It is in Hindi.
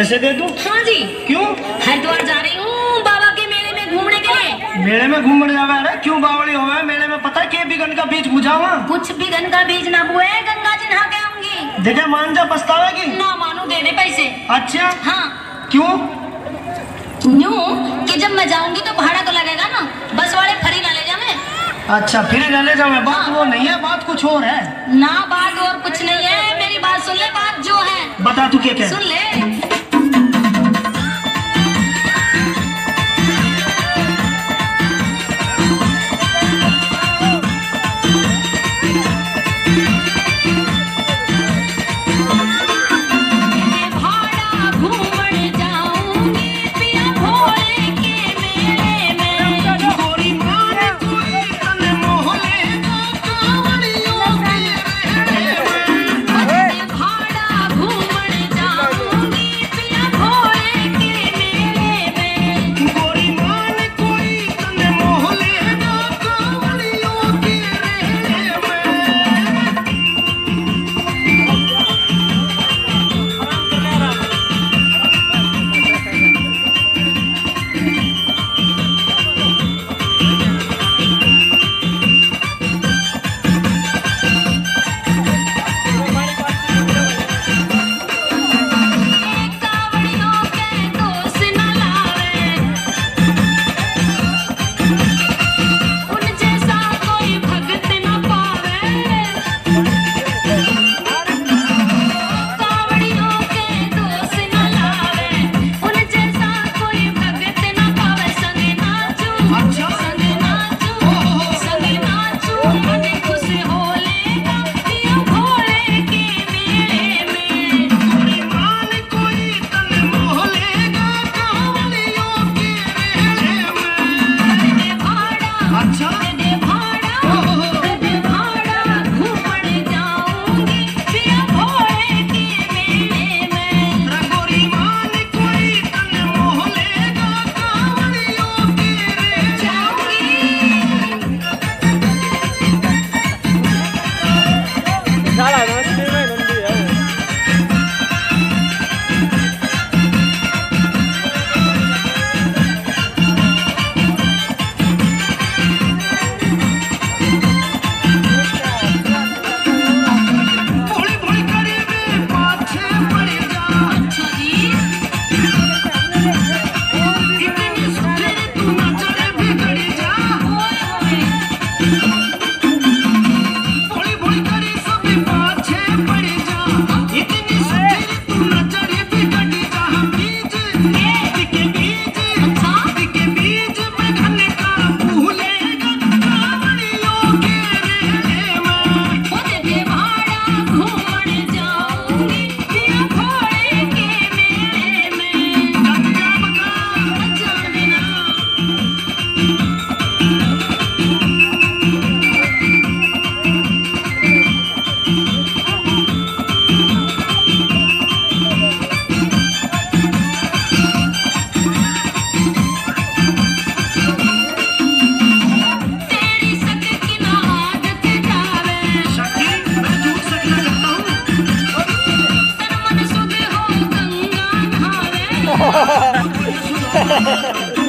पैसे दे दूं? हाँ जी। क्यों? हरिद्वार जा रही हूँ बाबा के मेले में घूमने के लिए। मेले में घूमने जावा? अरे क्यों बावड़ी हो है? मेले में पता के बिगन का बीज बुझावा? कुछ बिगन का बीज ना बुए, गंगा जी नहा के आऊंगी। देखे मान जा पछतावेगी? ना मानू, दे दे पैसे। अच्छा हाँ। क्यों? यूँ कि जब मैं जाऊँगी तो भाड़ा तो लगेगा ना, बस वाले फ्री ना ले जाने। अच्छा फ्री ना ले जाओ। बात वो नहीं है, बात कुछ और है ना। बात और कुछ नहीं है, मेरी बात सुन ले। बात जो है बता, तू क्या सुन ले। Ha ha ha ha!